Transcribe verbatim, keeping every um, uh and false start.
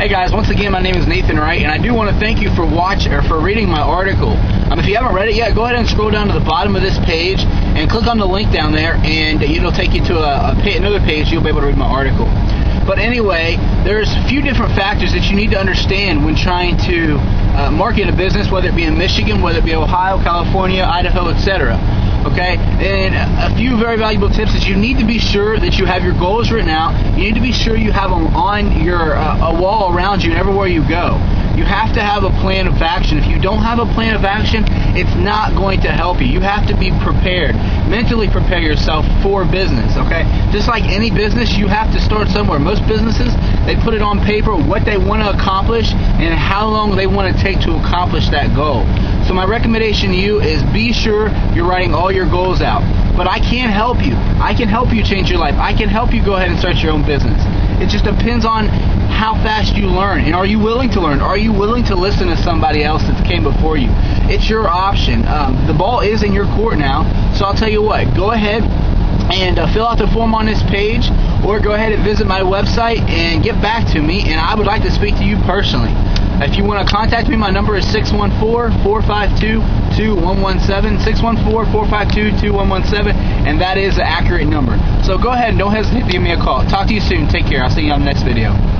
Hey guys, once again, my name is Nathan Wright, and I do want to thank you for watching or for reading my article. Um, if you haven't read it yet, go ahead and scroll down to the bottom of this page and click on the link down there, and it'll take you to a, a pay, another page. You'll be able to read my article. But anyway, there's a few different factors that you need to understand when trying to uh, market a business, whether it be in Michigan, whether it be Ohio, California, Idaho, et cetera. Okay, and a few very valuable tips that you need to be sure that you have your goals written out. You need to be sure you have them on your uh, a wall around you and everywhere you go. You have to have a plan of action. If you don't have a plan of action, it's not going to help you. You have to be prepared. Mentally prepare yourself for business, okay? Just like any business, you have to start somewhere. Most businesses, they put it on paper, what they want to accomplish and how long they want to take to accomplish that goal. So my recommendation to you is be sure you're writing all your goals out. But I can help you. I can help you change your life. I can help you go ahead and start your own business. It just depends on how fast you learn, and are you willing to learn? Are you willing to listen to somebody else that came before you? It's your option. Um, the ball is in your court now, so I'll tell you what. Go ahead and uh, fill out the form on this page, or go ahead and visit my website and get back to me, and I would like to speak to you personally. If you want to contact me, my number is six one four, four five two, two one one seven, six one four, four five two, two one one seven, and that is an accurate number. So go ahead and don't hesitate to give me a call. Talk to you soon. Take care. I'll see you on the next video.